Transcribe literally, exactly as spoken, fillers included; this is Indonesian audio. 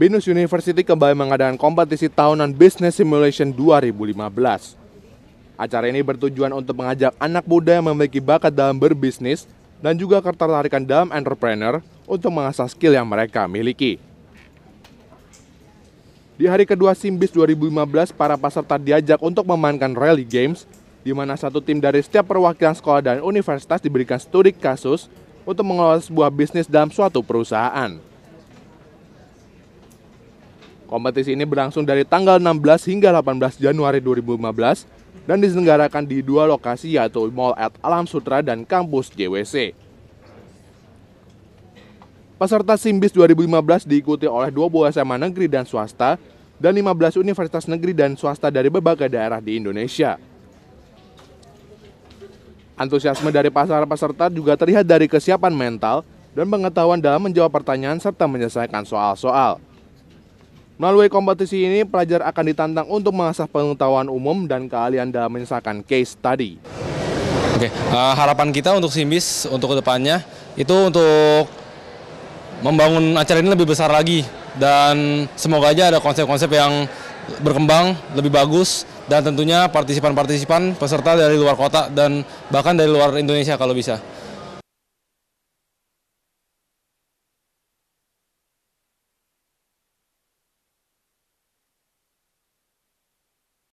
Binus University kembali mengadakan kompetisi tahunan Business Simulation dua ribu lima belas. Acara ini bertujuan untuk mengajak anak muda yang memiliki bakat dalam berbisnis dan juga ketertarikan dalam entrepreneur untuk mengasah skill yang mereka miliki. Di hari kedua SIMBIZ dua ribu lima belas, para peserta diajak untuk memainkan rally games, di mana satu tim dari setiap perwakilan sekolah dan universitas diberikan studi kasus untuk mengelola sebuah bisnis dalam suatu perusahaan. Kompetisi ini berlangsung dari tanggal enam belas hingga delapan belas Januari dua ribu lima belas dan diselenggarakan di dua lokasi, yaitu Mall at Alam Sutra dan Kampus J W C. Peserta SIMBIZ dua ribu lima belas diikuti oleh dua puluh S M A negeri dan swasta dan lima belas universitas negeri dan swasta dari berbagai daerah di Indonesia. Antusiasme dari para peserta juga terlihat dari kesiapan mental dan pengetahuan dalam menjawab pertanyaan serta menyelesaikan soal-soal. Melalui kompetisi ini, pelajar akan ditantang untuk mengasah pengetahuan umum dan keahlian dalam menyelesaikan case study. Oke, uh, harapan kita untuk SIMBIZ untuk kedepannya itu untuk membangun acara ini lebih besar lagi, dan semoga aja ada konsep-konsep yang berkembang lebih bagus, dan tentunya partisipan-partisipan peserta dari luar kota dan bahkan dari luar Indonesia kalau bisa.